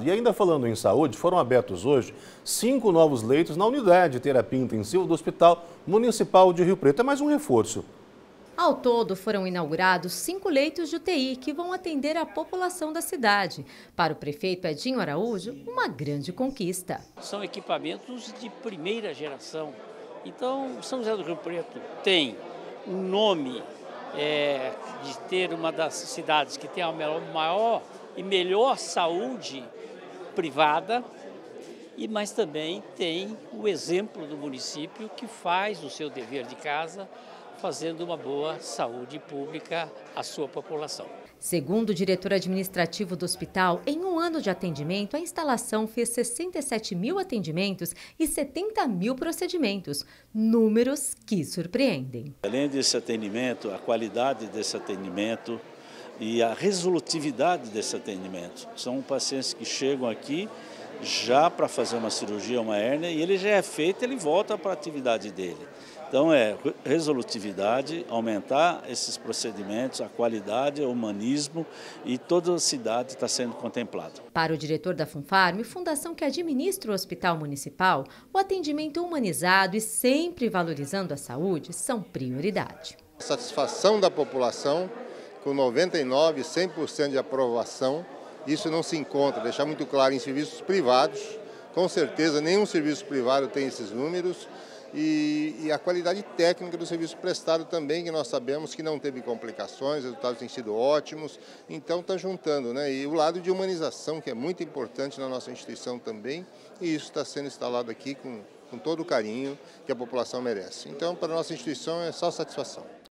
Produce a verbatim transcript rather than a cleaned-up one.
E ainda falando em saúde, foram abertos hoje cinco novos leitos na unidade de terapia intensiva do Hospital Municipal de Rio Preto. É mais um reforço. Ao todo, foram inaugurados cinco leitos de U T I que vão atender a população da cidade. Para o prefeito Edinho Araújo, uma grande conquista. São equipamentos de primeira geração. Então, São José do Rio Preto tem um nome é, de ter uma das cidades que tem a maior e melhor saúde privada, e mas também tem o exemplo do município que faz o seu dever de casa, fazendo uma boa saúde pública à sua população. Segundo o diretor administrativo do hospital, em um ano de atendimento, a instalação fez sessenta e sete mil atendimentos e setenta mil procedimentos, números que surpreendem. Além desse atendimento, a qualidade desse atendimento e a resolutividade desse atendimento. São pacientes que chegam aqui já para fazer uma cirurgia, uma hérnia, e ele já é feito, ele volta para a atividade dele. Então é resolutividade, aumentar esses procedimentos, a qualidade, o humanismo, e toda a cidade está sendo contemplada. Para o diretor da Funfarm, fundação que administra o Hospital Municipal, o atendimento humanizado e sempre valorizando a saúde são prioridade. A satisfação da população, com noventa e nove por cento, cem por cento de aprovação, isso não se encontra, deixar muito claro, em serviços privados. Com certeza nenhum serviço privado tem esses números, e, e a qualidade técnica do serviço prestado também, que nós sabemos que não teve complicações, os resultados têm sido ótimos, então está juntando, né? E o lado de humanização, que é muito importante na nossa instituição também, e isso está sendo instalado aqui com, com todo o carinho que a população merece. Então, para a nossa instituição é só satisfação.